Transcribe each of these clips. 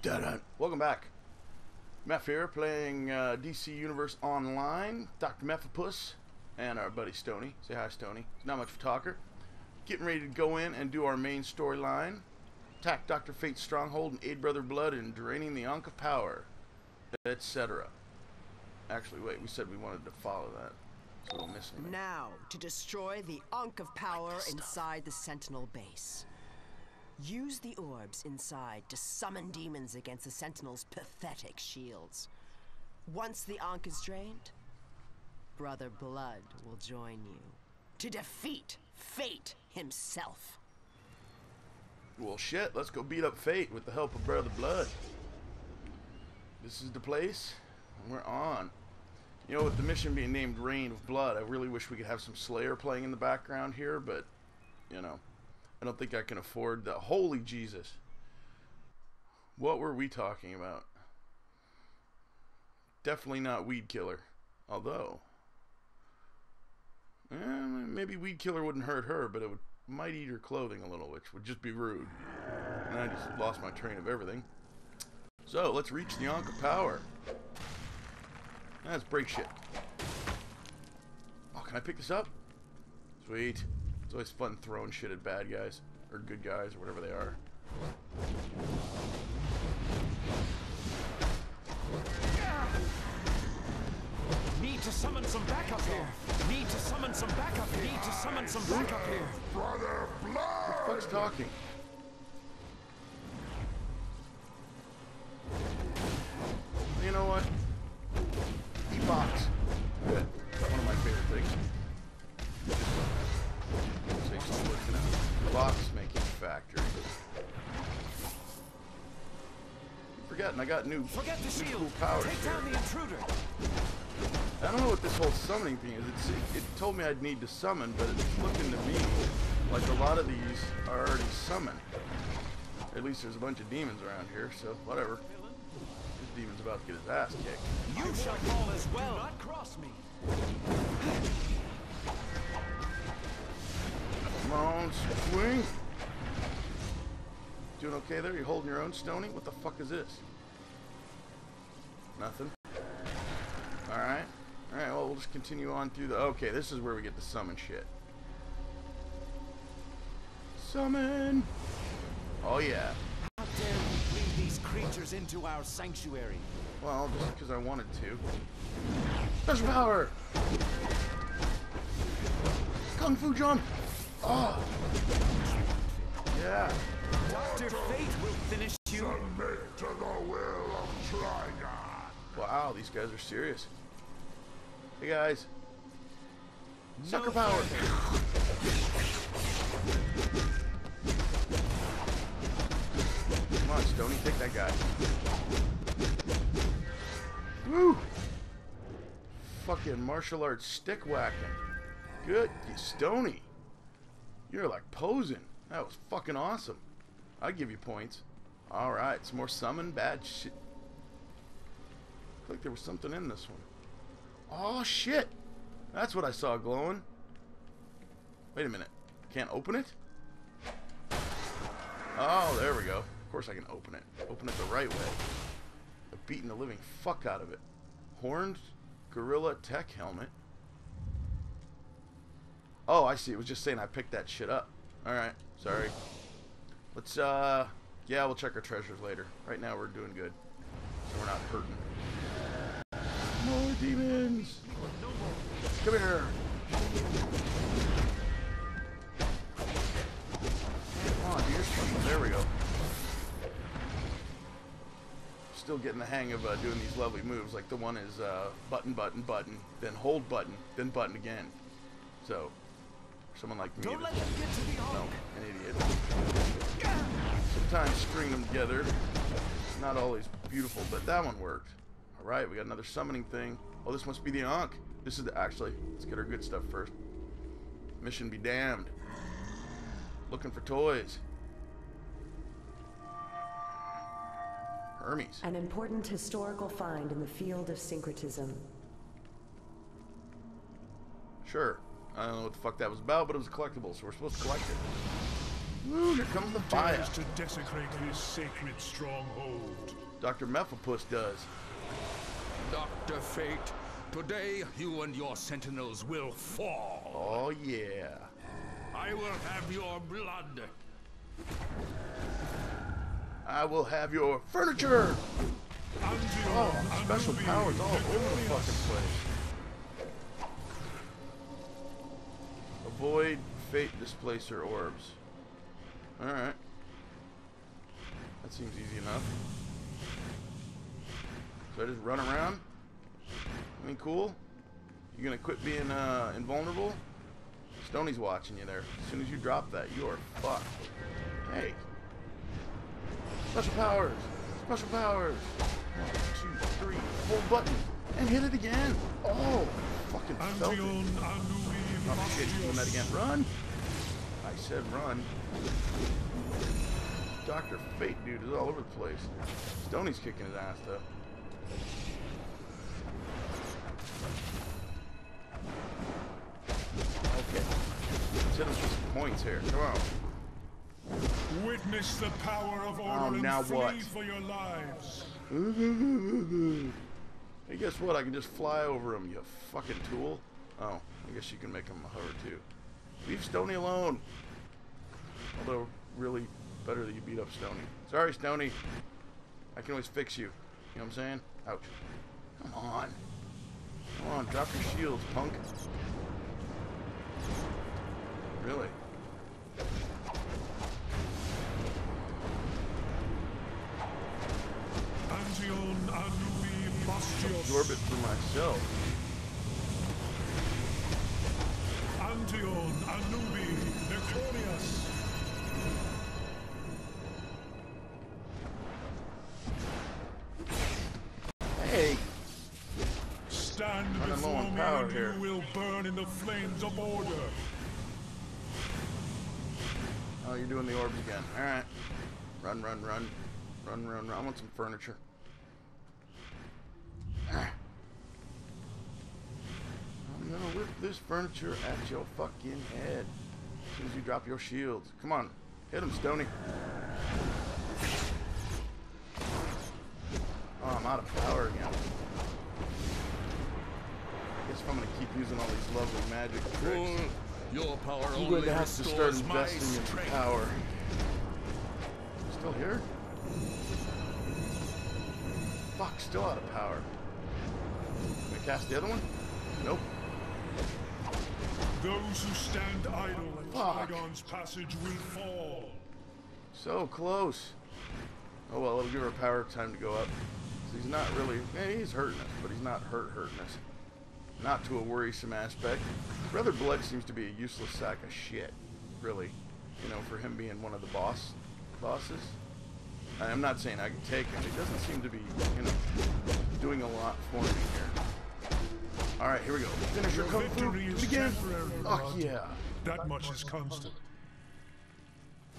Da-da. Welcome back. Meph here, playing DC Universe Online, Dr. Mephopuss, and our buddy Stoney. Say hi, Stoney. Not much of a talker. Getting ready to go in and do our main storyline. Attack Dr. Fate's stronghold and aid Brother Blood in draining the Ankh of Power, etc. Actually, wait, we said we wanted to follow that. So we'll miss him. Now, to destroy the Ankh of Power inside the Sentinel base. Use the orbs inside to summon demons against the Sentinel's pathetic shields. Once the Ankh is drained, Brother Blood will join you to defeat Fate himself. Well, shit, let's go beat up Fate with the help of Brother Blood. This is the place, and we're on. You know, with the mission being named Reign of Blood, I really wish we could have some Slayer playing in the background here, but, you know, I don't think I can afford the holy Jesus. What were we talking about? Definitely not Weed Killer. Although, maybe Weed Killer wouldn't hurt her, but it might eat her clothing a little, which would just be rude. And I just lost my train of everything. So let's reach the Ankh of Power. Let's break shit. Oh, can I pick this up? Sweet. It's always fun throwing shit at bad guys, or good guys, or whatever they are. Need to summon some backup here. Need to summon some backup. Need to summon some backup here. Brother Blood. What the fuck's talking? You know what? E-box. Good. One of my favorite things. Box making factory. Forgotten, I got new. Forget the shield. Cool powers. Take down the intruder. I don't know what this whole summoning thing is. It told me I'd need to summon, but it's looking to me like a lot of these are already summoned. At least there's a bunch of demons around here, so whatever. This demon's about to get his ass kicked. You shall fall as well. Do not cross me. Come on, swing. Doing okay there? You holding your own, Stoney? What the fuck is this? Nothing. Alright. Alright, well, we'll just continue on through the... Okay, this is where we get to summon shit. Summon! Oh, yeah. How dare we bring these creatures into our sanctuary? Well, just because I wanted to. Special power! Kung Fu John! Oh! Yeah! Dr. Fate will finish you! Submit to the will of Tri God! Wow, these guys are serious. Hey guys! Sucker power! Come on, Stoney, take that guy. Woo! Fucking martial arts stick whacking. Good, you Stoney! You're like posing. That was fucking awesome. I give you points. Alright, some more summon bad shit. Looks like there was something in this one. Oh shit! That's what I saw glowing. Wait a minute. Can't open it? Oh, there we go. Of course I can open it. Open it the right way. I've beaten the living fuck out of it. Horned Gorilla Tech Helmet. Oh, I see. It was just saying I picked that shit up. Alright. Sorry. Let's, yeah, we'll check our treasures later. Right now, we're doing good. So we're not hurting. More demons! Come here! Come on, dude. There we go. Still getting the hang of doing these lovely moves. Like, the one is button, button, button, then hold button, then button again. So... someone like me, no, an idiot. Sometimes string them together. Not always beautiful, but that one worked. Alright, we got another summoning thing. Oh, this must be the Ankh. This is the, actually, let's get our good stuff first. Mission be damned. Looking for toys. Hermes. An important historical find in the field of syncretism. Sure. I don't know what the fuck that was about, but it was a collectible, so we're supposed to collect it. Ooh, here comes the fire. To desecrate his sacred stronghold. Dr. Mephopuss does. Dr. Fate, today you and your sentinels will fall. Oh, yeah. I will have your blood. I will have your furniture. Oh, special powers all over the fucking place. Avoid Fate Displacer orbs. Alright. That seems easy enough. So I just run around? I mean, cool? You gonna quit being invulnerable? Stoney's watching you there. As soon as you drop that, you are fucked. Hey. Special powers! Special powers! 1, 2, 3, hold button, and hit it again! Oh, fucking felt it. Oh shit, he's doing that again. Run! I said run. Dr. Fate, dude, is all over the place. Stoney's kicking his ass, though. Okay. Let's hit him for some points here. Come on. Witness the power of order and flee for your lives. Hey, guess what? I can just fly over him, you fucking tool. Oh, I guess you can make him hover too. Leave Stoney alone. Although, really, better that you beat up Stoney. Sorry, Stoney. I can always fix you. You know what I'm saying? Ouch. Come on. Come on, drop your shields, punk. Really? Absorb it for myself. Antion, Anubi, Necronius. Hey. Stand before me and you will burn in the flames of order. Oh, you're doing the orbs again. Alright. Run, run, run. Run, run, run. I want some furniture. I'm gonna whip this furniture at your fucking head as soon as you drop your shields. Come on, hit him, Stoney. Oh, I'm out of power again. I guess if I'm gonna keep using all these lovely magic tricks, your power I'm going to have to start investing in power. Still here? Fuck, still out of power. Can I cast the other one? Nope. Those who stand idle at Trigon's passage will fall. So close. Oh well, it'll give her power time to go up. So he's not really, he's hurting us, but he's not hurting us. Not to a worrisome aspect. Brother Blood seems to be a useless sack of shit, really. You know, for him being one of the bosses. I'm not saying I can take him. He doesn't seem to be, you know, doing a lot for me here. All right, here we go. Finish your Kung Fu. Do it again. Oh yeah. That much is constant.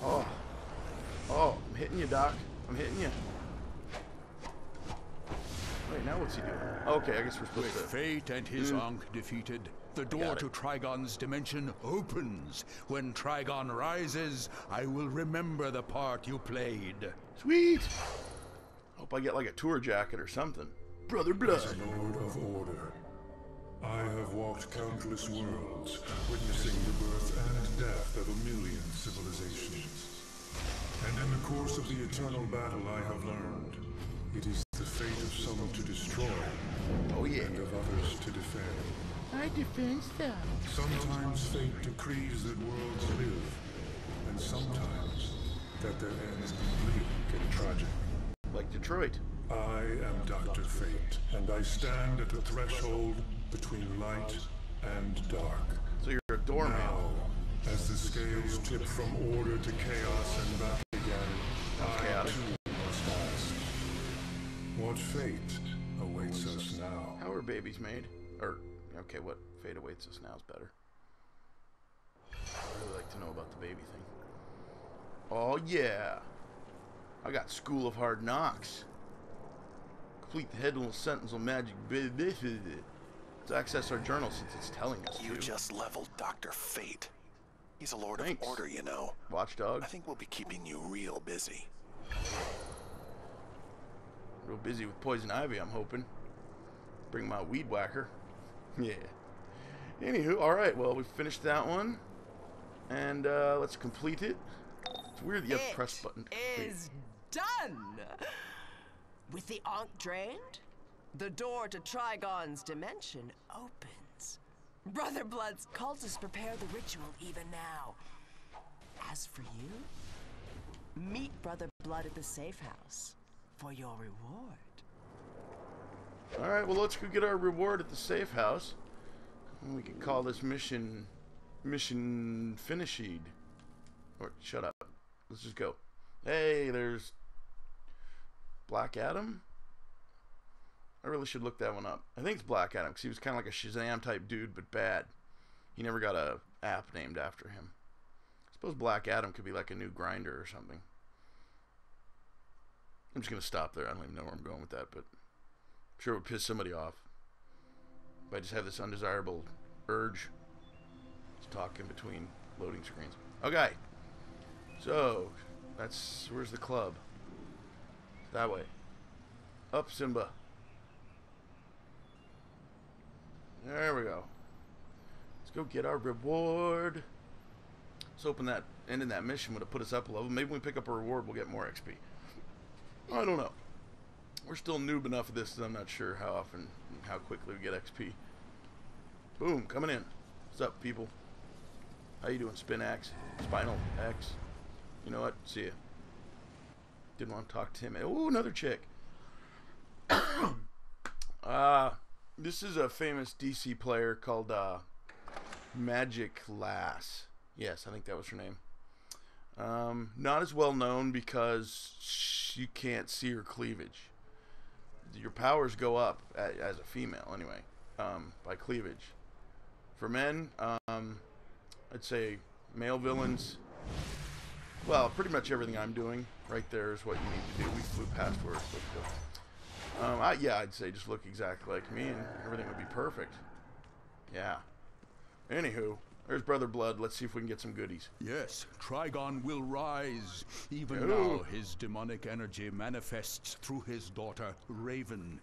Oh, oh, I'm hitting you, Doc. I'm hitting you. Wait, now what's he doing? Okay, I guess we're supposed to. With Fate and his Ankh defeated, the door to Trigon's dimension opens. When Trigon rises, I will remember the part you played. Sweet! Hope I get like a tour jacket or something. Brother Blood. As Lord of Order, I have walked countless worlds, witnessing the birth and death of a million civilizations. And in the course of the eternal battle I have learned, it is the fate of some to destroy, and of others to defend. I defend them. Sometimes fate decrees that worlds live, and sometimes that their ends be bleak and tragic. Like Detroit. I am Dr. Fate, and I stand at the threshold between light and dark. So you're a doorman. Now, as the scales tip from order to chaos and back again, I too must ask, what fate awaits us now? How are babies made? Or okay, what fate awaits us now is better. I'd really like to know about the baby thing. Oh yeah! I got School of Hard Knocks. Complete the headless sentinel magic to access our journal since it's telling us to. You just leveled Dr. Fate. He's a lord of order, you know. Watchdog. I think we'll be keeping you real busy. Real busy with poison ivy, I'm hoping. Bring my weed whacker. Yeah. Anywho, alright, well, we finished that one. And let's complete it. It's weird that you have to press button. It is done! With the Ankh drained, the door to Trigon's dimension opens. Brother Blood's cultists prepare the ritual even now. As for you, meet Brother Blood at the safe house for your reward. Alright, well, let's go get our reward at the safe house. We can call this mission finished. Or shut up. Let's just go. Hey, there's Black Adam. I really should look that one up. I think it's Black Adam because he was kind of like a Shazam type dude, but bad. He never got a app named after him. I suppose Black Adam could be like a new grinder or something. I'm just gonna stop there. I don't even know where I'm going with that, but I'm sure it would piss somebody off. But I just have this undesirable urge to talk in between loading screens. Okay, so that's where's the club? That way. Up, Simba. There we go. Let's go get our reward. Let's open that. Ending that mission would have put us up a level. Maybe when we pick up a reward, we'll get more XP. I don't know. We're still noob enough of this that I'm not sure how often, how quickly we get XP. Boom, coming in. What's up, people? How you doing, Spinax? Spinal X. You know what? See ya. Didn't want to talk to him. Ooh, another chick. This is a famous DC player called Magic Lass. Yes, I think that was her name. Not as well known because you can't see her cleavage. Your powers go up as a female, anyway, by cleavage. For men, I'd say male villains. Well, pretty much everything I'm doing right there is what you need to do. We flew past where it's supposed to. Yeah, I'd say just look exactly like me and everything would be perfect. Yeah. Anywho, there's Brother Blood. Let's see if we can get some goodies. Yes, Trigon will rise. Even now, his demonic energy manifests through his daughter, Raven.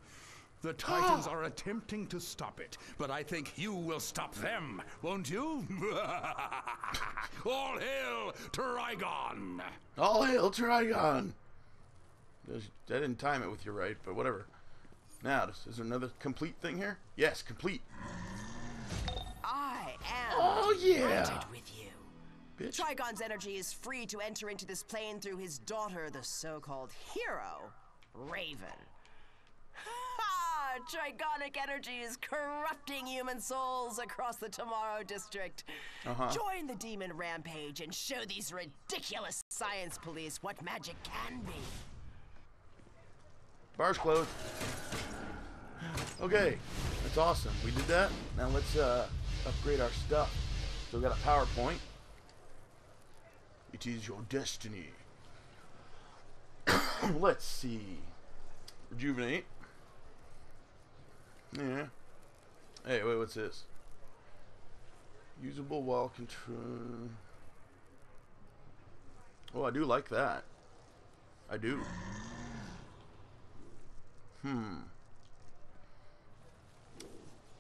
The Titans are attempting to stop it, but I think you will stop them, won't you? All hail Trigon! All hail Trigon! I didn't time it with you right, but whatever. Now, is there another complete thing here? Yes, complete. I am bonded with you. Bitch. Trigon's energy is free to enter into this plane through his daughter, the so-called hero, Raven. Ha! Trigonic energy is corrupting human souls across the Tomorrow District. Join the demon rampage and show these ridiculous science police what magic can be. Bar's closed. Okay, that's awesome. We did that. Now let's upgrade our stuff. So we got a PowerPoint. It is your destiny. Let's see. Rejuvenate. Yeah. Hey, wait, what's this? Usable while control. Oh, I do like that. I do.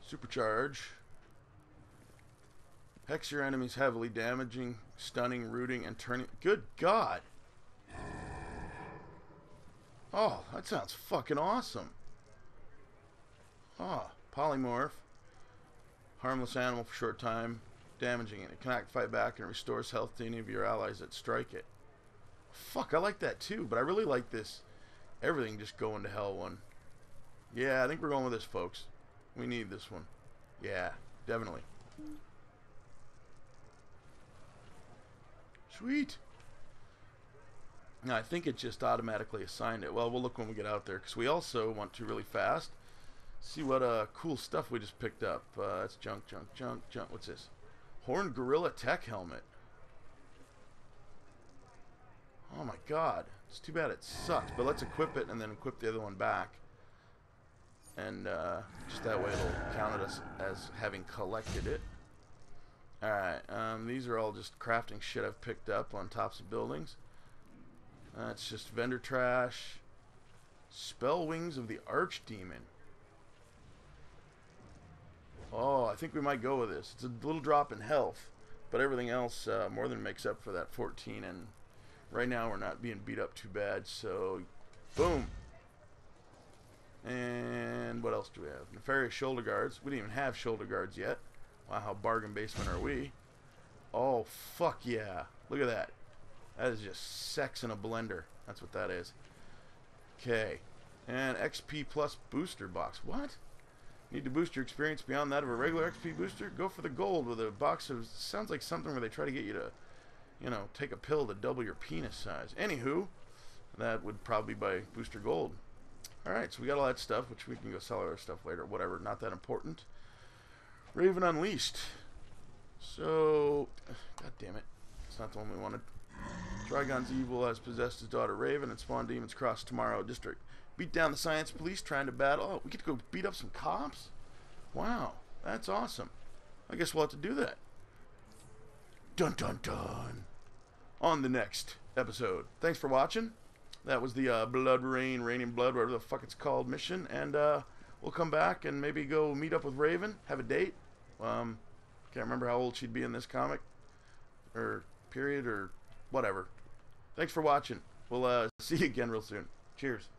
Supercharge. Hex your enemies heavily, damaging, stunning, rooting, and turning. Good God! Oh, that sounds fucking awesome. Oh, polymorph. Harmless animal for short time, damaging it. It cannot fight back and restores health to any of your allies that strike it. Fuck, I like that too, but I really like this. Everything just going to hell one. Yeah, I think we're going with this, folks. We need this one. Yeah, definitely. Sweet. Now, I think it just automatically assigned it. Well, we'll look when we get out there, because we also want to really fast see what cool stuff we just picked up. That's junk, junk, junk, junk. What's this? Horned Gorilla Tech Helmet. Oh, my God. It's too bad it sucks, but let's equip it and then equip the other one back. And just that way it'll count it as having collected it. Alright, these are all just crafting shit I've picked up on tops of buildings. It's just vendor trash. Spell Wings of the Archdemon. Oh, I think we might go with this. It's a little drop in health, but everything else more than makes up for that 14, and right now we're not being beat up too bad, so boom. And what else do we have? Nefarious Shoulder Guards. We didn't even have shoulder guards yet. Wow, how bargain basement are we? Oh, fuck yeah. Look at that. That is just sex in a blender. That's what that is. Okay. And XP plus booster box. What? Need to boost your experience beyond that of a regular XP booster? Go for the gold with a box of... Sounds like something where they try to get you to, you know, take a pill to double your penis size. Anywho, that would probably be by Booster Gold. Alright, so we got all that stuff, which we can go sell our stuff later. Whatever, not that important. Raven Unleashed. So... God damn it. It's not the one we wanted. Trigon's evil has possessed his daughter Raven and spawned demons across Tomorrow District. Beat down the science police trying to battle. Oh, we get to go beat up some cops? Wow, that's awesome. I guess we'll have to do that. Dun dun dun. On the next episode. Thanks for watching. That was the Blood Rain, Reign of Blood, whatever the fuck it's called, mission. And we'll come back and maybe go meet up with Raven, have a date. Can't remember how old she'd be in this comic. Or period, or whatever. Thanks for watching. We'll see you again real soon. Cheers.